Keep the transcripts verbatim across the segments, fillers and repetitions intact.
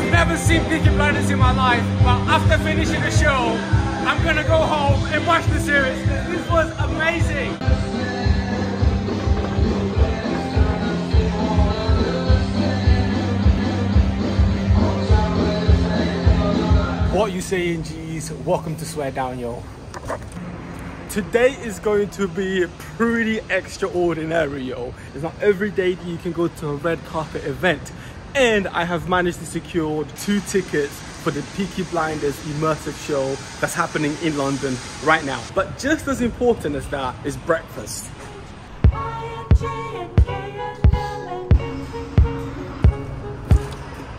I've never seen Peaky Blinders in my life, but after finishing the show, I'm gonna go home and watch the series. This was amazing. What you saying, G's? Welcome to Swear Down, yo. Today is going to be pretty extraordinary, yo. It's not every day that you can go to a red carpet event, and I have managed to secure two tickets for the Peaky Blinders immersive show that's happening in London right now. But just as important as that is breakfast.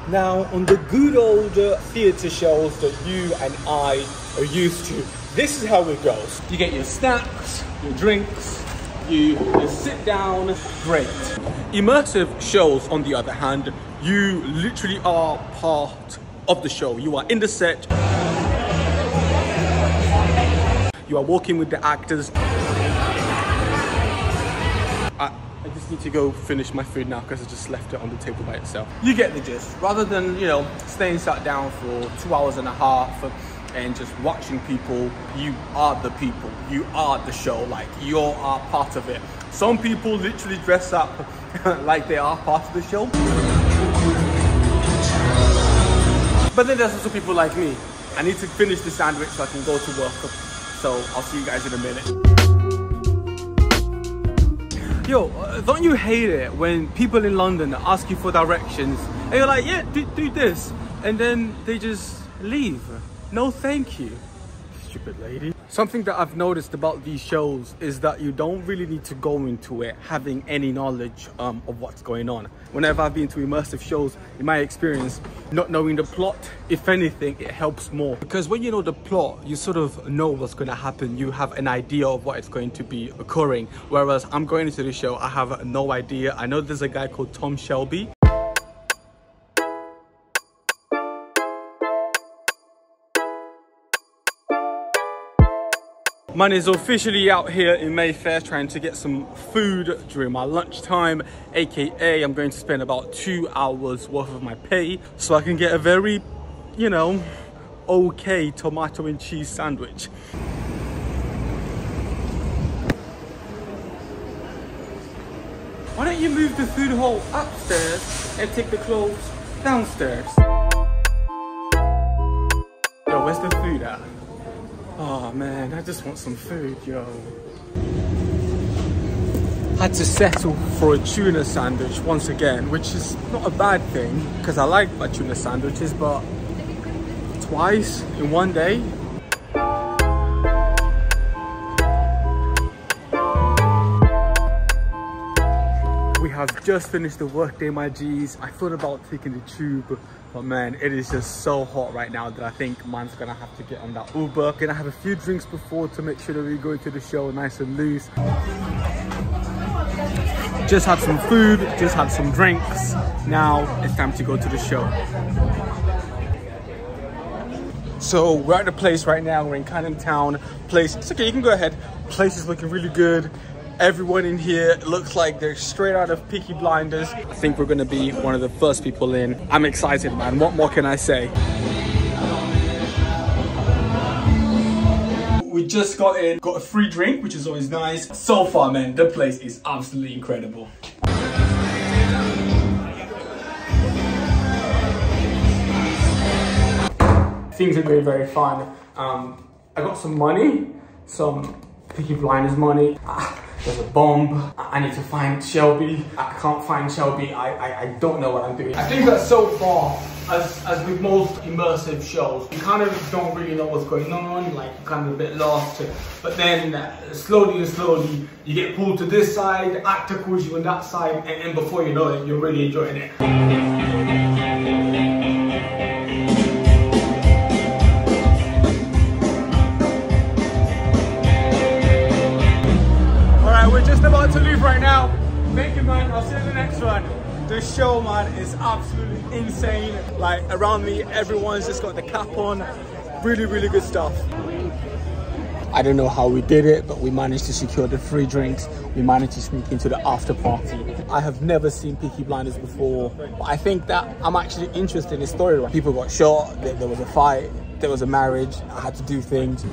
Now, on the good old uh, theatre shows that you and I are used to, this is how it goes. You get your snacks, your drinks, you just sit down, great. Immersive shows, on the other hand, you literally are part of the show. You are in the set. You are walking with the actors. I, I just need to go finish my food now because I just left it on the table by itself. You get the gist. Rather than, you know, staying sat down for two hours and a half and just watching people, you are the people. You are the show. Like, you are part of it. Some people literally dress up like they are part of the show. But then there's also people like me. I need to finish the sandwich so I can go to work. So I'll see you guys in a minute. Yo, don't you hate it when people in London ask you for directions and you're like, yeah, do, do this. And then they just leave. No, thank you. Stupid lady. Something that I've noticed about these shows is that you don't really need to go into it having any knowledge um, of what's going on. Whenever I've been to immersive shows, in my experience, not knowing the plot, if anything, it helps more. Because when you know the plot, you sort of know what's going to happen. You have an idea of what it's going to be occurring. Whereas I'm going into the show, I have no idea. I know there's a guy called Tom Shelby. Man is officially out here in Mayfair trying to get some food during my lunchtime, aka I'm going to spend about two hours worth of my pay so I can get a very, you know, okay tomato and cheese sandwich. Why don't you move the food hall upstairs and take the clothes downstairs? Yo, where's the food at? Oh man, I just want some food, yo. Had to settle for a tuna sandwich once again, which is not a bad thing, because I like my tuna sandwiches, but twice in one day? We have just finished the workday, my G's. I thought about taking the tube, but man, it is just so hot right now that I think man's gonna have to get on that Uber. Gonna have a few drinks before to make sure that we go to the show nice and loose. Just had some food, just had some drinks. Now it's time to go to the show. So we're at the place right now, we're in Camden town. Place, it's okay, you can go ahead. Place is looking really good. Everyone in here looks like they're straight out of Peaky Blinders. I think we're gonna be one of the first people in. I'm excited, man. What more can I say? We just got in, got a free drink, which is always nice. So far, man, the place is absolutely incredible. Things are going very fun. Um, I got some money, some Peaky Blinders money. Ah, there's a bomb. I need to find Shelby. I can't find Shelby. I, I, I don't know what I'm doing. I think that so far, as, as with most immersive shows, you kind of don't really know what's going on, like you're kind of a bit lost. But then uh, slowly and slowly, you get pulled to this side, the actor calls you on that side, and, and before you know it, you're really enjoying it. About to leave right now. Thank you, man. I'll see you in the next one. The show, man, is absolutely insane. Like, around me, everyone's just got the cap on. Really, really good stuff. I don't know how we did it, but we managed to secure the free drinks. We managed to sneak into the after party. I have never seen Peaky Blinders before, but I think that I'm actually interested in this story. Right? People got shot, there was a fight, there was a marriage, I had to do things.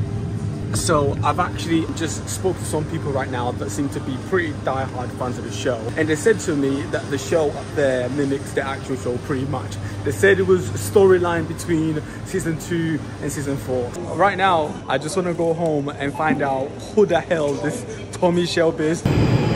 So I've actually just spoke to some people right now that seem to be pretty die-hard fans of the show, and they said to me that the show up there mimics the actual show pretty much. They said it was a storyline between season two and season four. Right now, I just want to go home and find out who the hell this Tommy Shelby is.